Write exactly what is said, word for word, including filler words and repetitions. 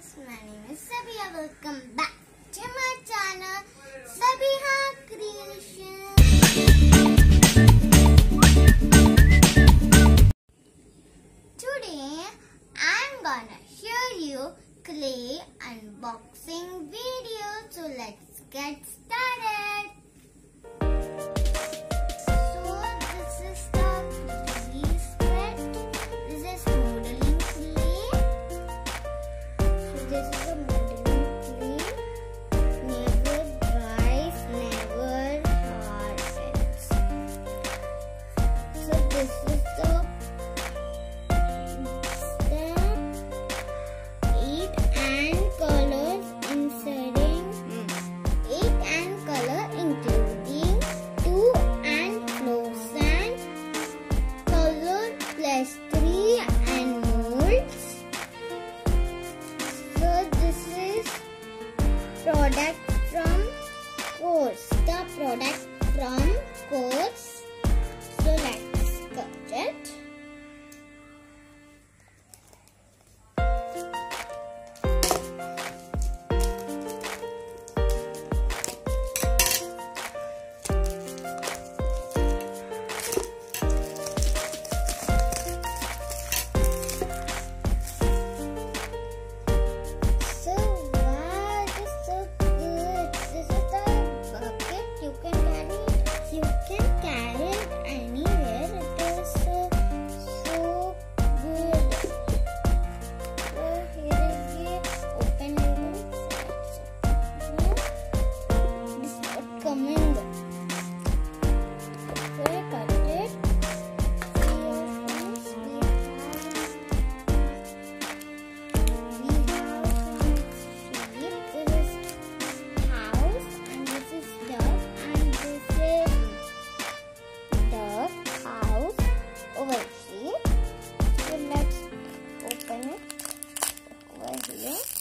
Creations. My name is Sabeeha. Welcome back to my channel, Sabeeha Creations. Today I'm gonna show you clay unboxing video. So let's get started. Product from Course. The product from Course. So let's cut it. Over here.